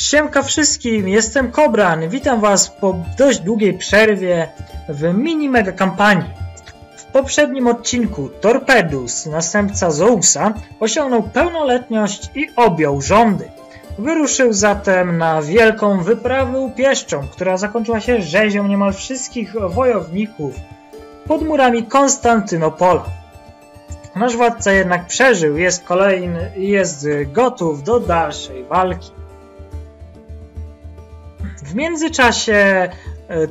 Siemka wszystkim, jestem Kobran, witam was po dość długiej przerwie w mini-mega kampanii. W poprzednim odcinku Torpedus, następca Zousa, osiągnął pełnoletność i objął rządy. Wyruszył zatem na wielką wyprawę upieszczą, która zakończyła się rzezią niemal wszystkich wojowników pod murami Konstantynopola. Nasz władca jednak przeżył, jest gotów do dalszej walki. W międzyczasie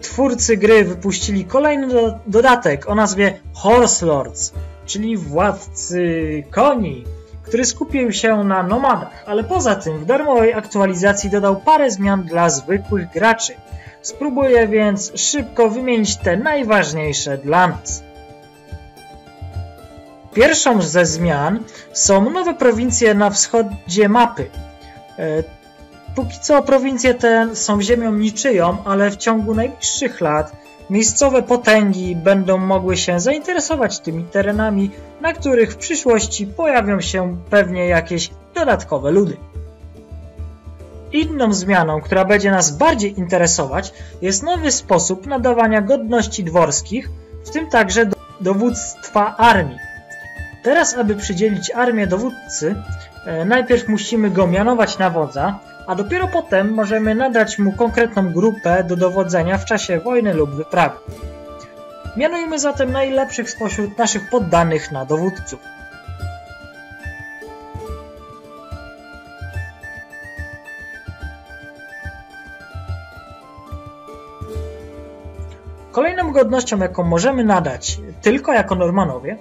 twórcy gry wypuścili kolejny dodatek o nazwie Horse Lords, czyli władcy koni, który skupił się na nomadach, ale poza tym w darmowej aktualizacji dodał parę zmian dla zwykłych graczy. Spróbuję więc szybko wymienić te najważniejsze dla nas. Pierwszą ze zmian są nowe prowincje na wschodzie mapy. Póki co prowincje te są ziemią niczyją, ale w ciągu najbliższych lat miejscowe potęgi będą mogły się zainteresować tymi terenami, na których w przyszłości pojawią się pewnie jakieś dodatkowe ludy. Inną zmianą, która będzie nas bardziej interesować, jest nowy sposób nadawania godności dworskich, w tym także dowództwa armii. Teraz, aby przydzielić armię dowódcy, najpierw musimy go mianować na wodza, a dopiero potem możemy nadać mu konkretną grupę do dowodzenia w czasie wojny lub wyprawy. Mianujmy zatem najlepszych spośród naszych poddanych na dowódców. Kolejną godnością, jaką możemy nadać tylko jako Normanowie,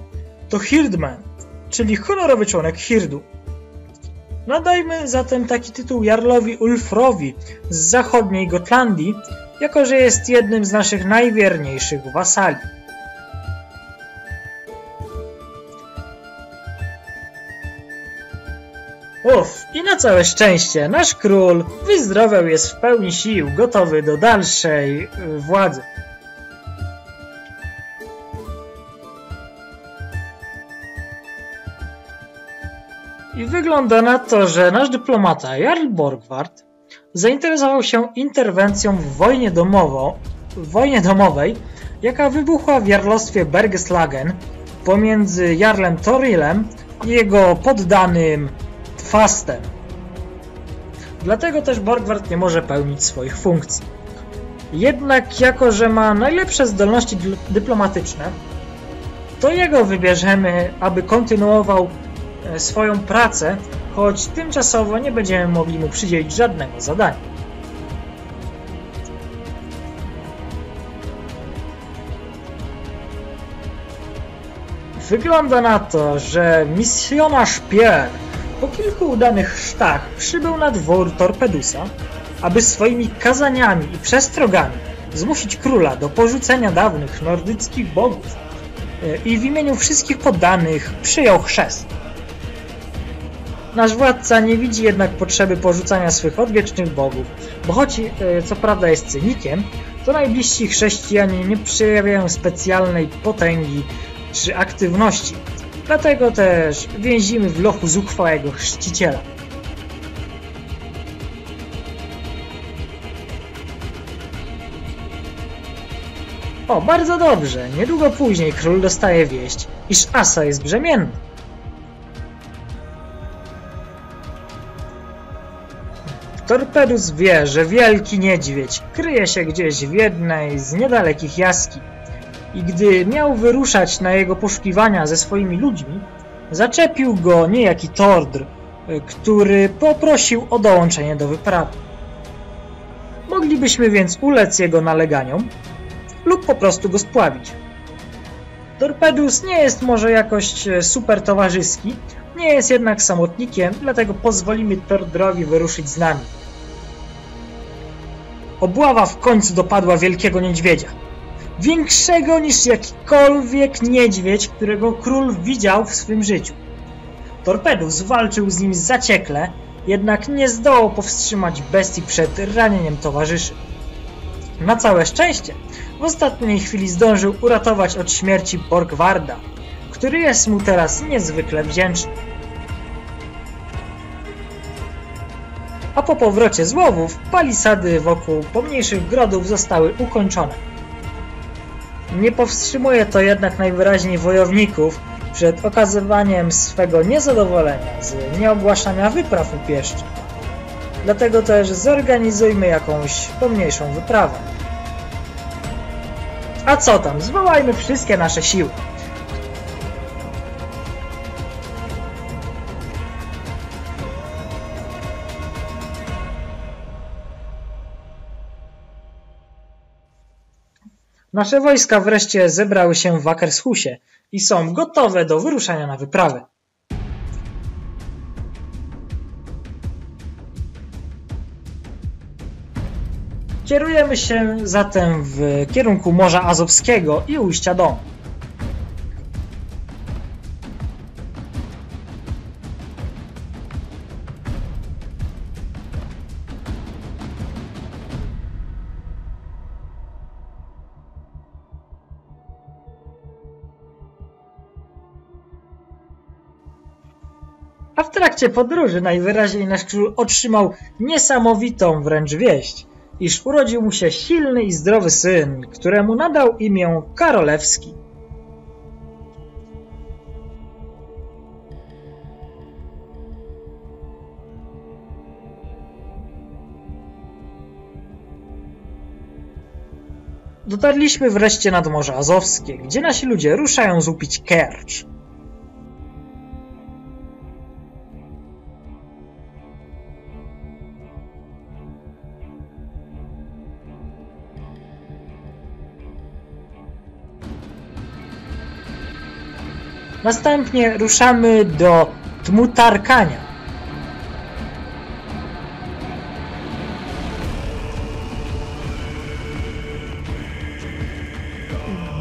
to Hirdman, czyli honorowy członek Hirdu. Nadajmy zatem taki tytuł Jarlowi Ulfrowi z zachodniej Gotlandii, jako że jest jednym z naszych najwierniejszych wasali. Uff, i na całe szczęście nasz król wyzdrowiał, jest w pełni sił, gotowy do dalszej władzy. I wygląda na to, że nasz dyplomata Jarl Borgward zainteresował się interwencją w wojnie domowej, jaka wybuchła w jarlostwie Bergeslagen pomiędzy Jarlem Torilem i jego poddanym Tfastem. Dlatego też Borgward nie może pełnić swoich funkcji. Jednak jako że ma najlepsze zdolności dyplomatyczne, to jego wybierzemy, aby kontynuował swoją pracę, choć tymczasowo nie będziemy mogli mu przydzielić żadnego zadania. Wygląda na to, że misjonarz Pierre po kilku udanych sztach przybył na dwór Torpedusa, aby swoimi kazaniami i przestrogami zmusić króla do porzucenia dawnych nordyckich bogów i w imieniu wszystkich poddanych przyjął chrzest. Nasz władca nie widzi jednak potrzeby porzucania swych odwiecznych bogów, bo choć co prawda jest cynikiem, to najbliżsi chrześcijanie nie przejawiają specjalnej potęgi czy aktywności. Dlatego też więzimy w lochu zuchwałego chrzciciela. O, bardzo dobrze. Niedługo później król dostaje wieść, iż Asa jest brzemienna. Torpedus wie, że Wielki Niedźwiedź kryje się gdzieś w jednej z niedalekich jaskiń i gdy miał wyruszać na jego poszukiwania ze swoimi ludźmi, zaczepił go niejaki Tordr, który poprosił o dołączenie do wyprawy. Moglibyśmy więc ulec jego naleganiom lub po prostu go spławić. Torpedus nie jest może jakoś super towarzyski, nie jest jednak samotnikiem, dlatego pozwolimy Tordrowi wyruszyć z nami. Obława w końcu dopadła Wielkiego Niedźwiedzia. Większego niż jakikolwiek niedźwiedź, którego król widział w swym życiu. Torpedus walczył z nim zaciekle, jednak nie zdołał powstrzymać bestii przed ranieniem towarzyszy. Na całe szczęście w ostatniej chwili zdążył uratować od śmierci Borgwarda, który jest mu teraz niezwykle wdzięczny. a po powrocie z łowów palisady wokół pomniejszych grodów zostały ukończone. Nie powstrzymuje to jednak najwyraźniej wojowników przed okazywaniem swego niezadowolenia z nieogłaszania wypraw upieszczych. Dlatego też zorganizujmy jakąś pomniejszą wyprawę. A co tam, zwołajmy wszystkie nasze siły. Nasze wojska wreszcie zebrały się w Akershusie i są gotowe do wyruszenia na wyprawę. Kierujemy się zatem w kierunku Morza Azowskiego i ujścia Don. A w trakcie podróży najwyraźniej nasz król otrzymał niesamowitą wręcz wieść, iż urodził mu się silny i zdrowy syn, któremu nadał imię Karolewski. Dotarliśmy wreszcie nad Morze Azowskie, gdzie nasi ludzie ruszają złupić Kercz. Następnie ruszamy do Tmutarakania.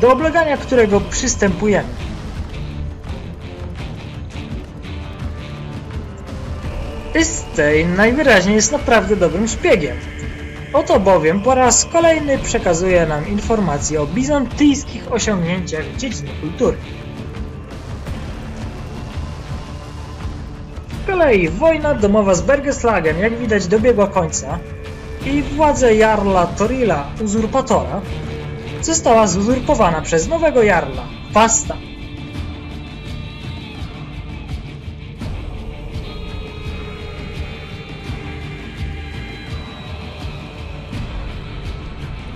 Do oblegania którego przystępujemy. Ystein najwyraźniej jest naprawdę dobrym szpiegiem. Oto bowiem po raz kolejny przekazuje nam informacje o bizantyjskich osiągnięciach w dziedzinie kultury. Z kolei wojna domowa z Bergeslagen, jak widać, dobiegła końca i władzę Jarla Torila, uzurpatora, została zuzurpowana przez nowego Jarla, Tfasta.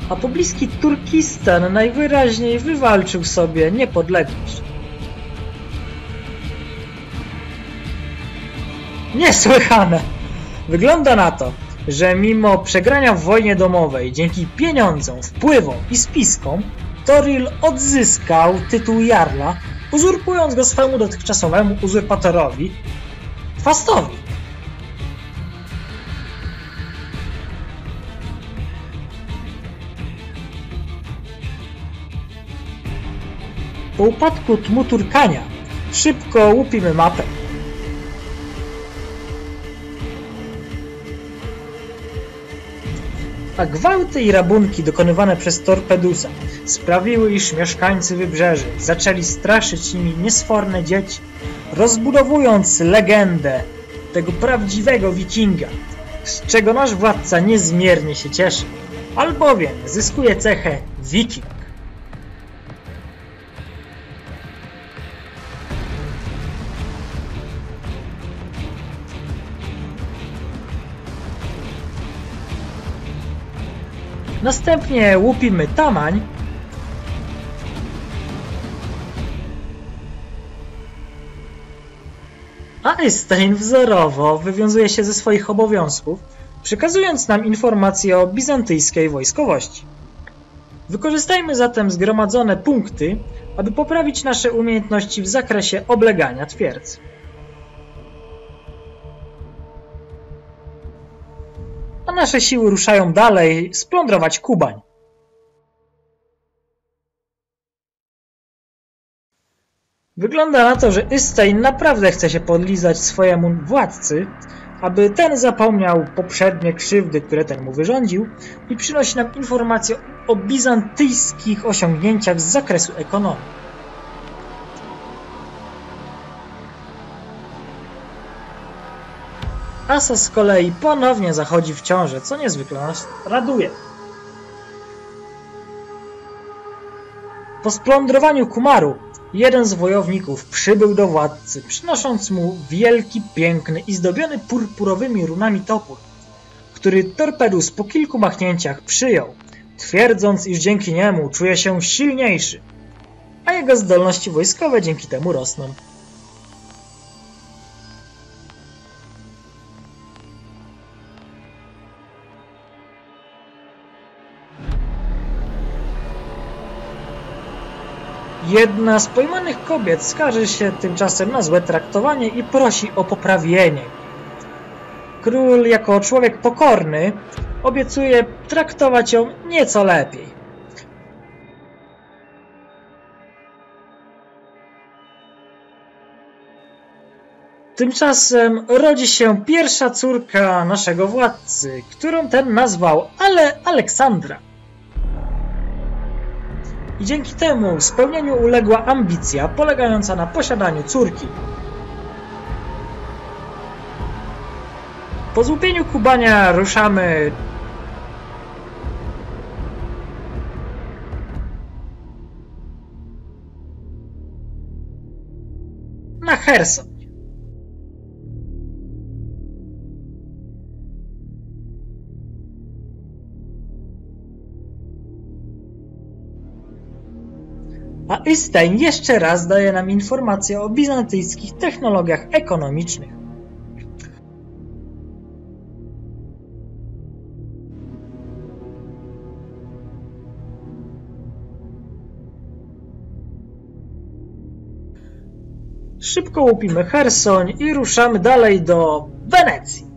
A pobliski Turkistan najwyraźniej wywalczył sobie niepodległość. Niesłychane! Wygląda na to, że mimo przegrania w wojnie domowej dzięki pieniądzom, wpływom i spiskom, Toril odzyskał tytuł jarla, uzurpując go swemu dotychczasowemu uzurpatorowi, Tfastowi. Po upadku Tmutarakania szybko łupimy mapę. A gwałty i rabunki dokonywane przez Torpedusa sprawiły, iż mieszkańcy wybrzeży zaczęli straszyć nimi niesforne dzieci, rozbudowując legendę tego prawdziwego wikinga, z czego nasz władca niezmiernie się cieszy, albowiem zyskuje cechę wiking. Następnie łupimy Tamań. A Ystein wzorowo wywiązuje się ze swoich obowiązków, przekazując nam informacje o bizantyjskiej wojskowości. Wykorzystajmy zatem zgromadzone punkty, aby poprawić nasze umiejętności w zakresie oblegania twierdz. A nasze siły ruszają dalej splądrować Kubań. Wygląda na to, że Ystein naprawdę chce się podlizać swojemu władcy, aby ten zapomniał poprzednie krzywdy, które ten mu wyrządził, i przynosi nam informacje o bizantyjskich osiągnięciach z zakresu ekonomii. Asa z kolei ponownie zachodzi w ciążę, co niezwykle nas raduje. Po splądrowaniu Kumaru jeden z wojowników przybył do władcy, przynosząc mu wielki, piękny i zdobiony purpurowymi runami topór, który Torpedus po kilku machnięciach przyjął, twierdząc, iż dzięki niemu czuje się silniejszy, a jego zdolności wojskowe dzięki temu rosną. Jedna z pojmanych kobiet skarży się tymczasem na złe traktowanie i prosi o poprawienie. Król, jako człowiek pokorny, obiecuje traktować ją nieco lepiej. Tymczasem rodzi się pierwsza córka naszego władcy, którą ten nazwał Aleksandra. I dzięki temu spełnieniu uległa ambicja polegająca na posiadaniu córki. Po złupieniu Kubania ruszamy... na Herson. A Ystein jeszcze raz daje nam informację o bizantyjskich technologiach ekonomicznych. Szybko łupimy Herson i ruszamy dalej do Wenecji.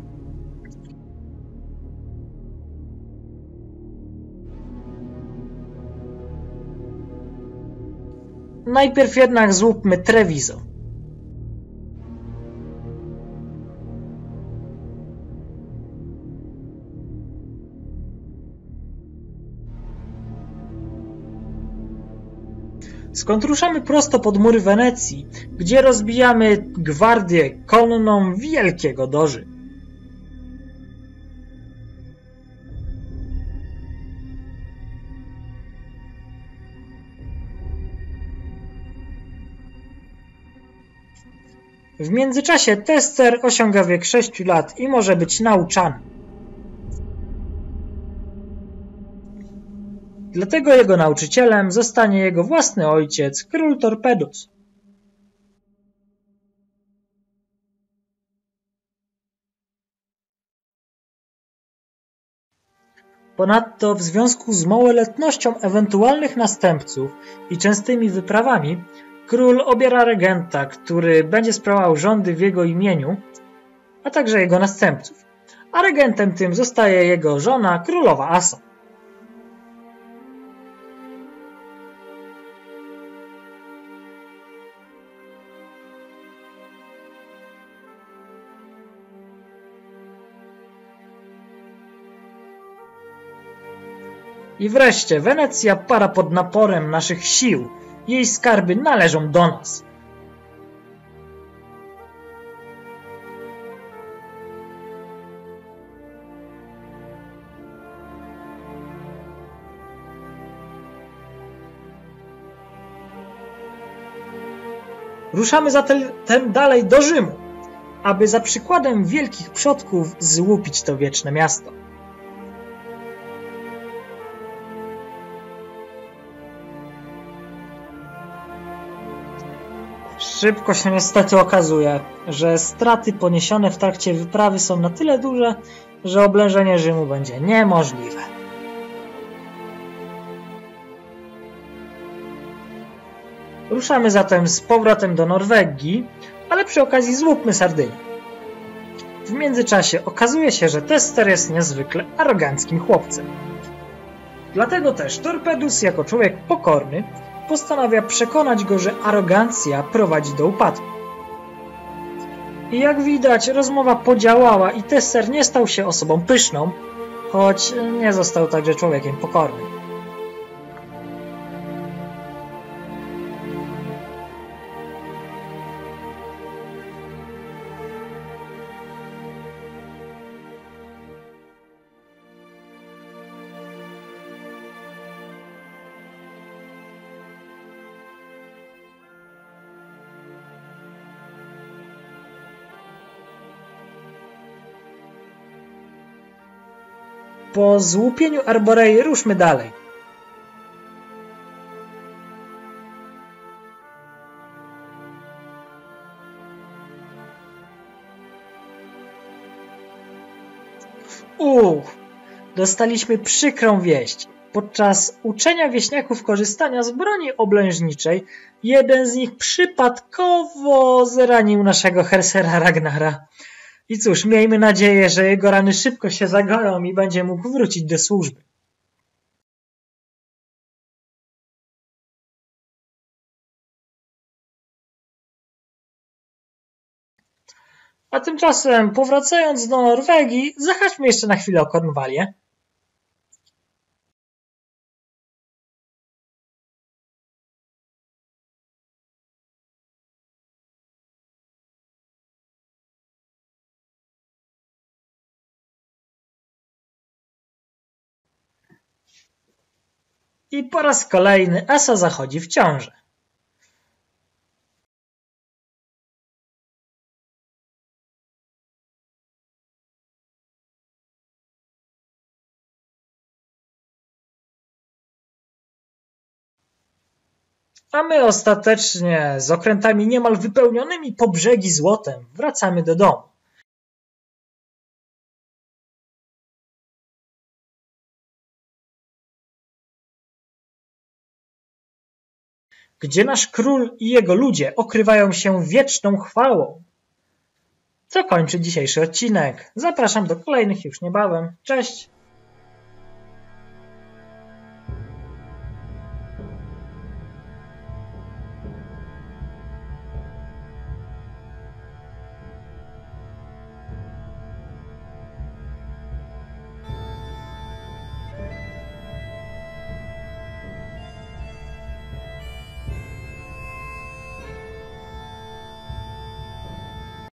Najpierw jednak złupmy Treviso. Skąd ruszamy prosto pod mury Wenecji, gdzie rozbijamy gwardię konną Wielkiego Doży. W międzyczasie Tester osiąga wiek 6 lat i może być nauczany. Dlatego jego nauczycielem zostanie jego własny ojciec, król Torpedus. Ponadto w związku z małoletnością ewentualnych następców i częstymi wyprawami król obiera regenta, który będzie sprawował rządy w jego imieniu, a także jego następców. A regentem tym zostaje jego żona, królowa Asa. I wreszcie Wenecja para pod naporem naszych sił. Jej skarby należą do nas. Ruszamy zatem dalej do Rzymu, aby za przykładem wielkich przodków złupić to wieczne miasto. Szybko się niestety okazuje, że straty poniesione w trakcie wyprawy są na tyle duże, że oblężenie Rzymu będzie niemożliwe. Ruszamy zatem z powrotem do Norwegii, ale przy okazji złupmy Sardynię. W międzyczasie okazuje się, że Tester jest niezwykle aroganckim chłopcem. Dlatego też Torpedus jako człowiek pokorny postanawia przekonać go, że arogancja prowadzi do upadku. I jak widać, rozmowa podziałała i Tester nie stał się osobą pyszną, choć nie został także człowiekiem pokornym. Po złupieniu Arborei ruszmy dalej. Dostaliśmy przykrą wieść. Podczas uczenia wieśniaków korzystania z broni oblężniczej jeden z nich przypadkowo zranił naszego Hersera Ragnara. I cóż, miejmy nadzieję, że jego rany szybko się zagoją i będzie mógł wrócić do służby. A tymczasem, powracając do Norwegii, zahaczmy jeszcze na chwilę o Kornwalię. I po raz kolejny Asa zachodzi w ciążę. A my ostatecznie z okrętami niemal wypełnionymi po brzegi złotem wracamy do domu. Gdzie nasz król i jego ludzie okrywają się wieczną chwałą. Co kończy dzisiejszy odcinek. Zapraszam do kolejnych już niebawem. Cześć!